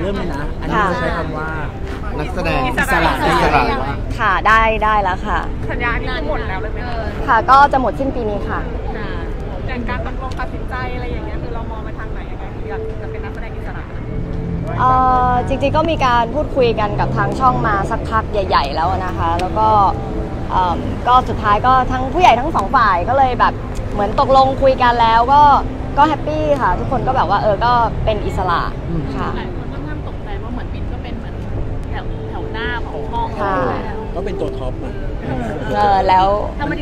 เริ่มเลยนะอันนี้จะใช้คำว่านักแสดงอิสระค่ะได้แล้วค่ะสัญญานี้หมดแล้วเลยไหมค่ะก็จะหมดสิ้นปีนี้ค่ะแต่การตัดสินใจอะไรอย่างเงี้ยคือเรามองไปทางไหนยังไงอยากจะเป็นนักแสดงอิสระจริงๆก็มีการพูดคุยกันกับทางช่องมาสักพักใหญ่ๆแล้วนะคะแล้วก็สุดท้ายก็ทั้งผู้ใหญ่ทั้งสองฝ่ายก็เลยแบบเหมือนตกลงคุยกันแล้วก็แฮปปี้ค่ะทุกคนก็แบบว่าก็เป็นอิสระค่ะหลายคนก็น่าตกใจว่าเหมือนบินก็เป็นเหมือนแถวหน้าของห้องก็เป็นตัวท็อปมาแล้วมัน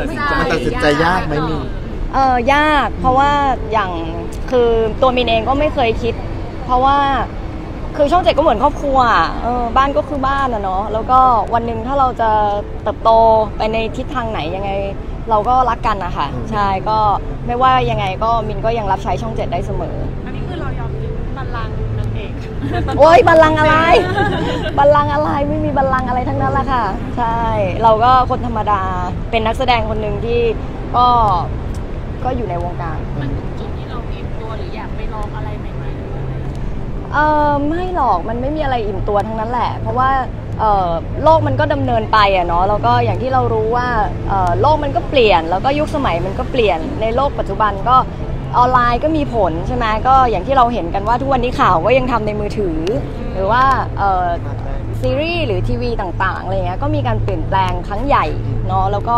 ตัดสินใจยากไหมมียากเพราะว่าอย่างคือตัวมินเองก็ไม่เคยคิดเพราะว่าคือช่องเจ็ดก็เหมือนครอบครัวบ้านก็คือบ้านนะเนาะแล้วก็วันหนึ่งถ้าเราจะเติบโตไปในทิศทางไหนยังไงเราก็รักกันนะคะใช่ก็ไม่ว่ายังไงก็มินก็ยังรับใช้ช่องเจ็ดได้เสมออันนี้คือเรายอมบัลลังก์นางเอกโอ้ยบัลลังก์อะไรบัลลังก์อะไรไม่มีบัลลังก์อะไรทั้งนั้นแหละค่ะใช่เราก็คนธรรมดาเป็นนักแสดงคนหนึ่งที่ก็อยู่ในวงการมันจุดที่เราอิ่มตัวหรืออยากไปลองอะไรใหม่ๆไม่หรอกมันไม่มีอะไรอิ่มตัวทั้งนั้นแหละเพราะว่าโลกมันก็ดำเนินไปอะเนาะแล้วก็อย่างที่เรารู้ว่าโลกมันก็เปลี่ยนแล้วก็ยุคสมัยมันก็เปลี่ยนในโลกปัจจุบันก็ออนไลน์ก็มีผลใช่ไหมก็อย่างที่เราเห็นกันว่าทุกวันนี้ข่าวก็ยังทำในมือถือหรือว่าซีรีส์หรือทีวีต่างๆอะไรเงี้ยก็มีการเปลี่ยนแปลงครั้งใหญ่เนาะแล้วก็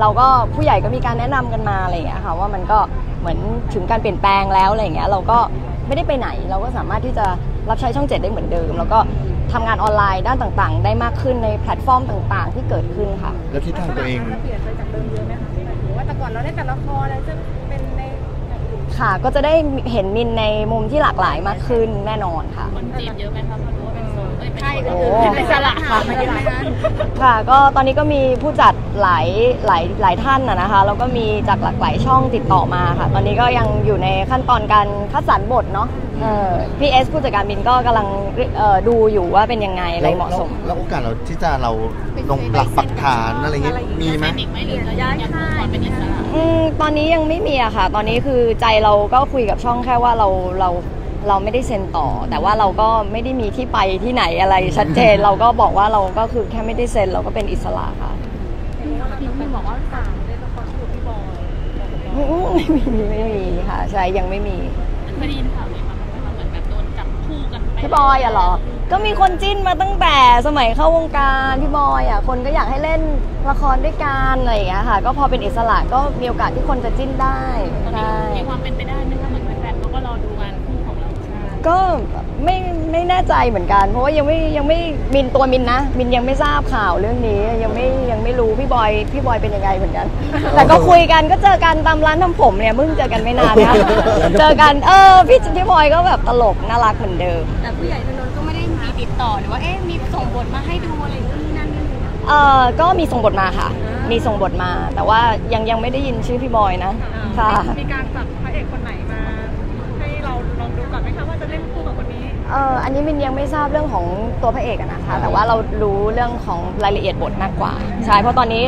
เราก็ผู้ใหญ่ก็มีการแนะนำกันมาอะไรอย่างเงี้ยค่ะว่ามันก็เหมือนถึงการเปลี่ยนแปลงแล้วอะไรอย่างเงี้ยเราก็ไม่ได้ไปไหนเราก็สามารถที่จะรับใช้ช่องเจ็ดได้เหมือนเดิมแล้วก็ทำงานออนไลน์ด้านต่างๆได้มากขึ้นในแพลตฟอร์มต่างๆที่เกิดขึ้นค่ะแล้วทิศทางตัวเองเปลี่ยนไปจากเดิมเยอะไหมคะหรือว่าแต่ก่อนเราได้แต่ละครแล้วจะเป็นในค่ะก็จะได้เห็นมินในมุมที่หลากหลายมากขึ้นแน่นอนค่ะคนจีบเยอะไหมคะรู้ว่าเป็นโซนใช่ก็คือเป็นสละค่ะค่ะก็ตอนนี้ก็มีผู้จัดหลายท่านนะคะแล้วก็มีจากหลากหลายช่องติดต่อมาค่ะตอนนี้ก็ยังอยู่ในขั้นตอนการคัดสรรบทเนาะพี่เอสผู้จัดการมินก็กำลังดูอยู่ว่าเป็นยังไงอะไรเหมาะสมแล้วโอกาสเราที่จะเราลงหลักปักฐานอะไรเงี้ยมีไหมย้ายค่ายเป็นอิสระตอนนี้ยังไม่มีอะค่ะตอนนี้คือใจเราก็คุยกับช่องแค่ว่าเราไม่ได้เซ็นต่อแต่ว่าเราก็ไม่ได้มีที่ไปที่ไหนอะไรชัดเจนเราก็บอกว่าเราก็คือแค่ไม่ได้เซ็นเราก็เป็นอิสระค่ะพี่บอกว่าต่างเล่นละครคู่พี่บอยไม่มีค่ะใช่ยังไม่มีไม่ได้ยินข่าวเลยค่ะเหมือนแบบโดนจับคู่กันพี่บอยอะเหรอก็มีคนจิ้นมาตั้งแต่สมัยเข้าวงการพี่บอยอะคนก็อยากให้เล่นละครด้วยกันอะไรอย่างเงี้ยค่ะก็พอเป็นอิสระก็มีโอกาสที่คนจะจิ้นได้มีความเป็นไปได้ไหมคะเหมือนแบบเราก็รอดูกันก็ไม่แน่ใจเหมือนกันเพราะว่ายังไม่มินตัวมินนะมินยังไม่ทราบข่าวเรื่องนี้ยังไม่รู้พี่บอยเป็นยังไงเหมือนกันแต่ก็คุยกันก็เจอกันตามร้านทำผมเนี่ยมึงเจอกันไม่นานนะเจอกันพี่บอยก็แบบตลกน่ารักเหมือนเดิมแต่ผู้ใหญ่ถนนก็ไม่ได้มีติดต่อหรือว่ามีส่งบทมาให้ดูอะไรนู่นนั่นก็มีส่งบทมาค่ะมีส่งบทมาแต่ว่ายังไม่ได้ยินชื่อพี่บอยนะค่ะมีการจับพระเอกคนไหนมาให้เราลองดูก่อนไหมคะว่าจะเล่นคู่กับคนนี้อันนี้มินยังไม่ทราบเรื่องของตัวพระเอกนะคะแต่ว่าเรารู้เรื่องของรายละเอียดบทมากกว่าใช่เพราะตอนนี้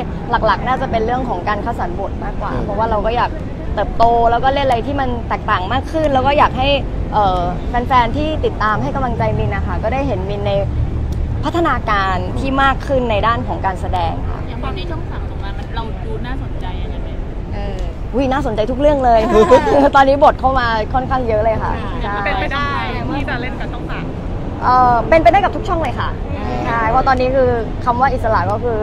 หลักๆน่าจะเป็นเรื่องของการคัดสรรบทมากกว่าเพราะว่าเราก็อยากเติบโตแล้วก็เล่นอะไรที่มันแตกต่างมากขึ้นแล้วก็อยากให้แฟนๆที่ติดตามให้กำลังใจมินนะคะก็ได้เห็นมินในพัฒนาการที่มากขึ้นในด้านของการแสดงค่ะอย่างตอนนี้ช่องสามของมันเราดูน่าสนใจอะไรไหมวิ่งน่าสนใจทุกเรื่องเลยตอนนี้บทเข้ามาค่อนข้างเยอะเลยค่ะเป็นไปได้ที่จะเล่นกับช่องสามเป็นไปได้กับทุกช่องเลยค่ะใช่เพราะตอนนี้คือคำว่าอิสระก็คือ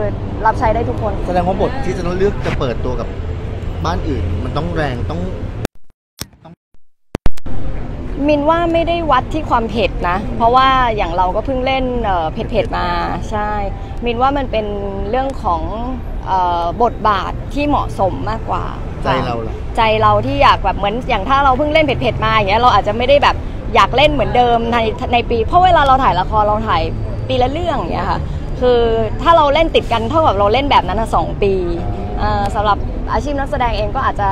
รับใช้ได้ทุกคนแสดงว่าบทที่จะต้องเลือกจะเปิดตัวกับบ้านอื่นมันต้องแรงต้องมินว่าไม่ได้วัดที่ความเผ็ดนะเพราะว่าอย่างเราก็เพิ่งเล่นเผ็ดมาใช่มินว่ามันเป็นเรื่องของบทบาทที่เหมาะสมมากกว่าใจเราที่อยากแบบเหมือนอย่างถ้าเราเพิ่งเล่นเผ็ดมาอย่างเงี้ยเราอาจจะไม่ได้แบบอยากเล่นเหมือนเดิมในปีเพราะเวลาเราถ่ายละครเราถ่ายปีละเรื่องอย่างเงี้ยค่ะคือถ้าเราเล่นติดกันเท่ากับเราเล่นแบบนั้น2 ปีสำหรับอาชีพนักแสดงเองก็อาจจะ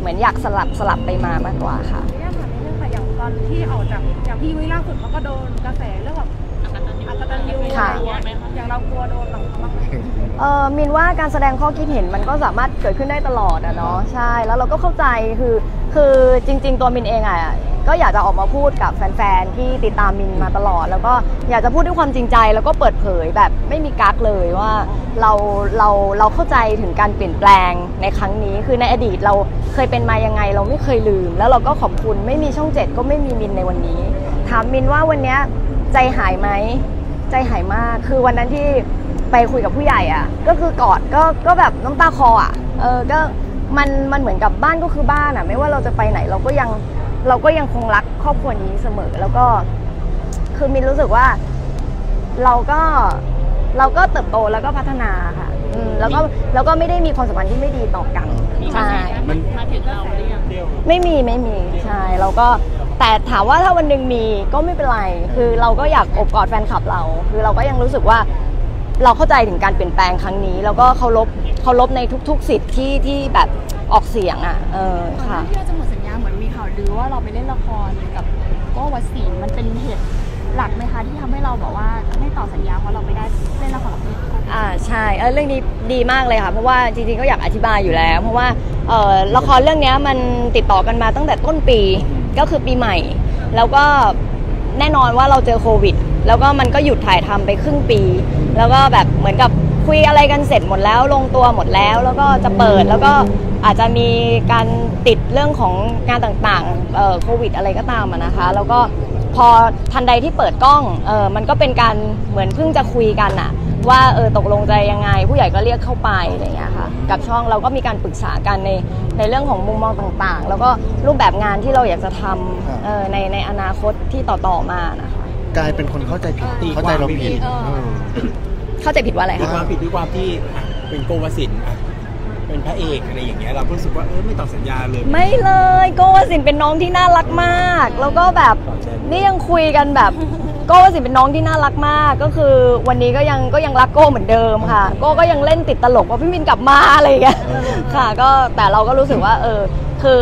เหมือนอยากสลับไปมามากกว่าค่ะเนี่ยค่ะในเรื่องอย่างตอนที่ออกจากอย่างพี่วิล่าสุดเขาก็โดนกระแสเรื่องแบบอักตันยูค่ะอย่างเรากลัวโดนหลังเขาบ้างไหมมินว่าการแสดงข้อคิดเห็นมันก็สามารถเกิดขึ้นได้ตลอดอะเนาะใช่แล้วเราก็เข้าใจคือจริงๆตัวมินเองอะ ก็อยากจะออกมาพูดกับแฟนๆที่ติดตามมินมาตลอดแล้วก็อยากจะพูดด้วยความจริงใจแล้วก็เปิดเผยแบบไม่มีกั๊กเลยว่าเราเข้าใจถึงการเปลี่ยนแปลงในครั้งนี้คือในอดีตเราเคยเป็นมายังไงเราไม่เคยลืมแล้วเราก็ขอบคุณไม่มีช่อง7ก็ไม่มีมินในวันนี้ถามมินว่าวันนี้ใจหายไหมใจหายมากคือวันนั้นที่ไปคุยกับผู้ใหญ่อ่ะก็คือกอดก็แบบน้ำตาคออ่ะก็มันเหมือนกับบ้านก็คือบ้านอ่ะไม่ว่าเราจะไปไหนเราก็ยังคงรักครอบครัวนี้เสมอแล้วก็คือมินรู้สึกว่าเราก็เติบโตแล้วก็พัฒนาค่ะแล้วก็ไม่ได้มีความสัมพันธ์ที่ไม่ดีต่อกันใช่มันมาถึงเราหรือยังไม่มีใช่เราก็แต่ถามว่าถ้าวันหนึ่งมีก็ไม่เป็นไรคือเราก็อยากอบกอดแฟนคลับเราคือเราก็ยังรู้สึกว่าเราเข้าใจถึงการเปลี่ยนแปลงครั้งนี้แล้วก็เคารพในทุกๆสิทธิ์ที่แบบออกเสียงอ่ะค่ะที่เราจะหมดสัญญาเหมือนมีข่าวลือว่าเราไปเล่นละครกับโก้วสินมันเป็นเหตุหลักไหมคะที่ทำให้เราบอกว่าไม่ต่อสัญญาเพราะเราไปได้เล่นละครใช่เรื่องนี้ดีมากเลยค่ะเพราะว่าจริงๆก็อยากอธิบายอยู่แล้วเพราะว่าละครเรื่องนี้มันติดต่อกันมาตั้งแต่ต้นปีก็คือปีใหม่แล้วก็แน่นอนว่าเราเจอโควิดแล้วก็มันก็หยุดถ่ายทำไปครึ่งปีแล้วก็แบบเหมือนกับคุยอะไรกันเสร็จหมดแล้วลงตัวหมดแล้วแล้วก็จะเปิดแล้วก็อาจจะมีการติดเรื่องของงานต่างๆโควิดอะไรก็ตามนะคะแล้วก็พอทันใดที่เปิดกล้องมันก็เป็นการเหมือนเพิ่งจะคุยกันอะว่าตกลงใจยังไงผู้ใหญ่ก็เรียกเข้าไปอะไรอย่างเงี้ยค่ะกับช่องเราก็มีการปรึกษากันในเรื่องของมุมมองต่างๆแล้วก็รูปแบบงานที่เราอยากจะทำในอนาคตที่ต่อมานะคะกลายเป็นคนเข้าใจผิดเข้าใจเราผิดเข้าใจผิดว่าอะไรคะความผิดด้วยความที่เป็นโกวสินเป็นพระเอกอะไรอย่างเงี้ยเรารู้สึกว่าไม่ต่อสัญญาเลยไม่เลยโกวสินเป็นน้องที่น่ารักมากแล้วก็แบบนี่ยังคุยกันแบบโก้สิเป็นน้องที่น่ารักมากก็คือวันนี้ก็ยังรักโก้เหมือนเดิมค่ะโก้ก็ยังเล่นติดตลกว่าพี่มินกลับมาอะไรอย่างเงี้ยค่ะก็แต่เราก็รู้สึกว่าคือ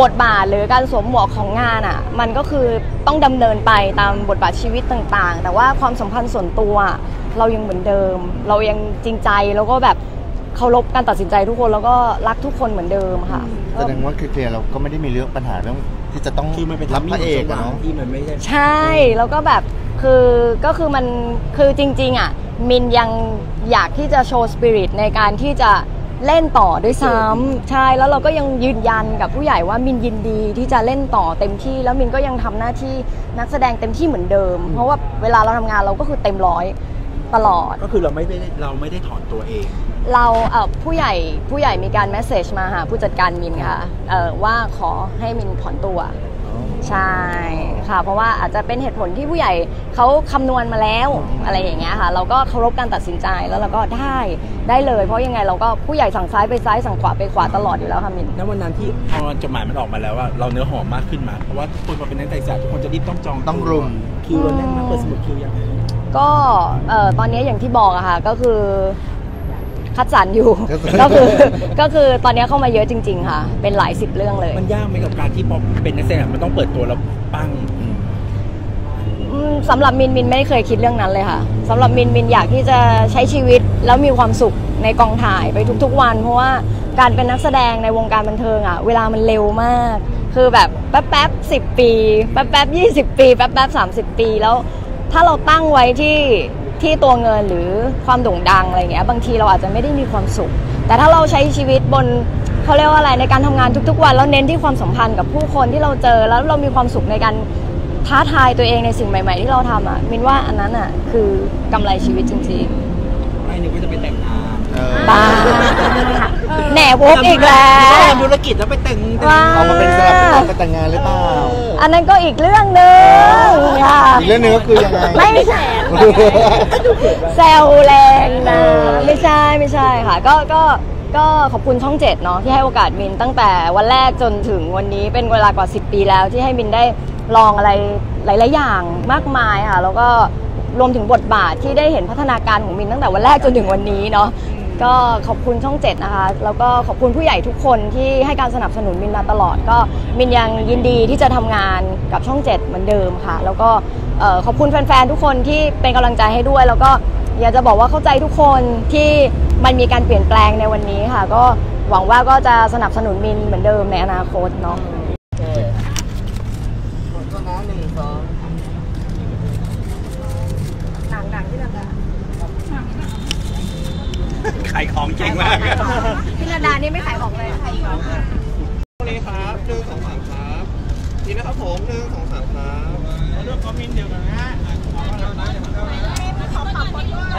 บทบาทหรือการสวมหมวกของงานอ่ะมันก็คือต้องดำเนินไปตามบทบาทชีวิตต่างๆแต่ว่าความสัมพันธ์ส่วนตัวเรายังเหมือนเดิมเรายังจริงใจแล้วก็แบบเคารพการตัดสินใจทุกคนแล้วก็รักทุกคนเหมือนเดิมค่ะแสดงว่าคือเคลียร์เราก็ไม่ได้มีเรื่องปัญหาเรื่องที่จะต้องคือมันเป็นรับพระเอกเนาะที่มันไม่ใช่ใช่แล้วก็แบบก็คือมันคือจริงๆอ่ะมินยังอยากที่จะโชว์สปิริตในการที่จะเล่นต่อด้วยซ้ำใช่แล้วเราก็ยังยืนยันกับผู้ใหญ่ว่ามินยินดีที่จะเล่นต่อเต็มที่แล้วมินก็ยังทำหน้าที่นักแสดงเต็มที่เหมือนเดิมเพราะว่าเวลาเราทำงานเราก็คือเต็มร้อยตลอดก็คือเราไม่ได้ถอนตัวเองเราผู้ใหญ่มีการแมสเซจมาหาผู้จัดการมินค่ะว่าขอให้มินถอนตัวใช่ค่ะเพราะว่าอาจจะเป็นเหตุผลที่ผู้ใหญ่เขาคำนวณมาแล้วอะไรอย่างเงี้ยค่ะเราก็เคารพการตัดสินใจแล้วเราก็ได้เลยเพราะยังไงเราก็ผู้ใหญ่สั่งซ้ายไปซ้ายสั่งขวาไปขวาตลอดอยู่แล้วค่ะมินแล้ววันนั้นที่พอจดหมายมันออกมาแล้วว่าเราเนื้อหอมมากขึ้นมาเพราะว่าทุกคนพอเป็นนักแต่งจัดทุกคนจะรีบต้องจองต้องรุมคิวเราแน่นมากเปิดสมุดคิวยังก็ตอนนี้อย่างที่บอกอะค่ะก็คือคัดสรรอยู่ก็คือตอนนี้เข้ามาเยอะจริงๆค่ะเป็นหลายสิบเรื่องเลยมันยากไหมกับการที่ป๊อปเป็นนักแสดงมันต้องเปิดตัวแล้วปั้งสำหรับมินไม่เคยคิดเรื่องนั้นเลยค่ะสำหรับมินอยากที่จะใช้ชีวิตแล้วมีความสุขในกองถ่ายไปทุกๆวันเพราะว่าการเป็นนักแสดงในวงการบันเทิงอ่ะเวลามันเร็วมากคือแบบแป๊บๆ10 ปีแป๊บๆ20 ปีแป๊บๆ30 ปีแล้วถ้าเราตั้งไว้ที่ตัวเงินหรือความโด่งดังอะไรเงี้ยบางทีเราอาจจะไม่ได้มีความสุขแต่ถ้าเราใช้ชีวิตบนเขาเรียกว่าอะไรในการทำงานทุกๆวันแล้วเน้นที่ความสัมพันธ์กับผู้คนที่เราเจอแล้วเรามีความสุขในการท้าทายตัวเองในสิ่งใหม่ๆที่เราทำอ่ะมินว่าอันนั้นอ่ะคือกำไรชีวิตจริงๆไม่นึกว่าจะไปแต่งงานบ้าแหน่โว้อีกแล้วทำธุรกิจแล้วไปแต่งเอามาเป็นสลับเป็นการแต่งงานหรือเปล่าอันนั้นก็อีกเรื่องนึงอีกเรื่องนึงก็คือยังไงไม่แสบแซวแรงนะไม่ใช่ค่ะก็ขอบคุณช่อง7เนาะที่ให้โอกาสมินตั้งแต่วันแรกจนถึงวันนี้เป็นเวลากว่า10 ปีแล้วที่ให้มินได้ลองอะไรหลายๆอย่างมากมายค่ะแล้วก็รวมถึงบทบาทที่ได้เห็นพัฒนาการของมินตั้งแต่วันแรกจนถึงวันนี้เนาะก็ขอบคุณช่อง7นะคะแล้วก็ขอบคุณผู้ใหญ่ทุกคนที่ให้การสนับสนุนมินมาตลอดก็มินยังยินดีที่จะทำงานกับช่อง7เหมือนเดิมค่ะแล้วก็ขอบคุณแฟนๆทุกคนที่เป็นกำลังใจให้ด้วยแล้วก็อยากจะบอกว่าเข้าใจทุกคนที่มันมีการเปลี่ยนแปลงในวันนี้ค่ะก็หวังว่าก็จะสนับสนุนมินเหมือนเดิมในอนาคตเนาะ หนังที่ระดาขายของเก่งมากที่ระดานี่ไม่ขายของเลยขายของนี่ครับ1 2 3ครับนี่นะครับผม1 2 3ครับเลือกคอมมินเดียวกันน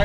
ะ